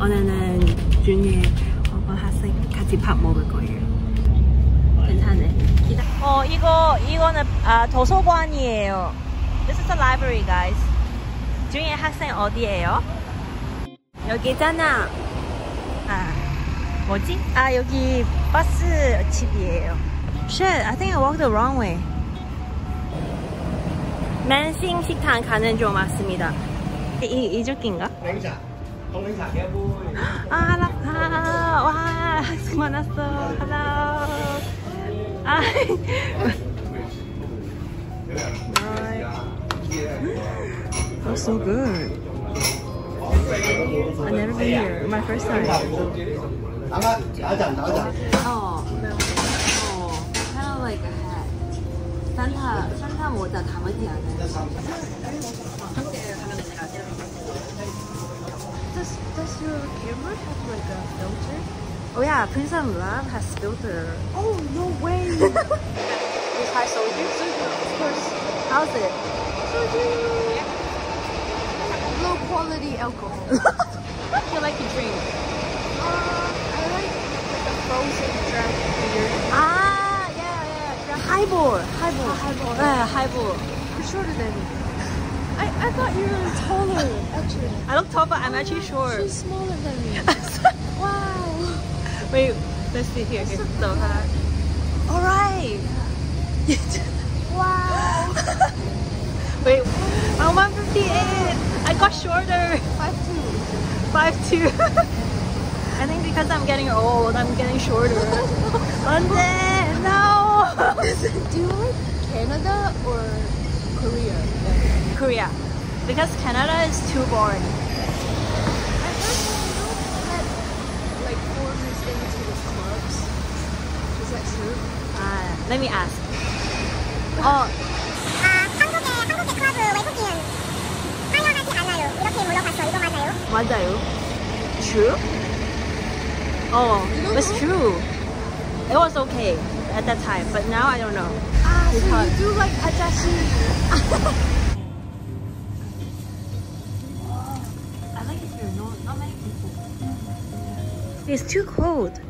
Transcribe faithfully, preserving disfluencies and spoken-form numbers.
오늘은 준이의 어버 학생 같이 밥 먹을 거예요. 괜찮네. 어 이거 이거는 아 도서관이에요. This is a library, guys. 준이의 학생 어디예요? 여기잖아. 아 뭐지? 아 여기 버스 집이에요. Shit, I think I walked the wrong way. 맨싱 식당 가는 줄 맞습니다. 이 이쪽인가? 냉차. 동냉차 개부. 아, 하나, 하나, 와, 수고 많았어. 하나. 아. Oh, so good. I've never been here. My first time. 나가, 나가, 나가. 어, 어, kind of like a hat. 산타, 산타 모자 담았지 않아요? Does, does your camera have like a filter? Oh yeah, Prince of Love has filter. Oh, no way! You try soju? Of course. How's it? Soju! Yeah. Low quality alcohol. What do you like to drink? Uh, I like like a frozen drink beer. Ah, yeah, yeah. Drink. Highball. Highball. Oh, highball. Yeah, highball. You're shorter than me. I, I thought you were taller, actually. I look tall, but I'm oh, actually short. She's smaller than me. Wow. Wait, let's see here. Okay. So hard. All right. Wow. Wait, I'm one fifty-eight. I got shorter. five two. five two. I think because I'm getting old, I'm getting shorter. London, no. Do you like Canada or Korea? Korea, because Canada is too boring. I heard they don't let like foreigners into the clubs. Is that true? Uh, let me ask. Oh. 한국의 한국의 클럽 외국인 환영하지 않아요. 이렇게 물어봤어. 이거 맞아요? 맞아요. True? Oh, that's true. It was okay at that time, but now I don't know. Ah, so you do like ajashi. It's too cold.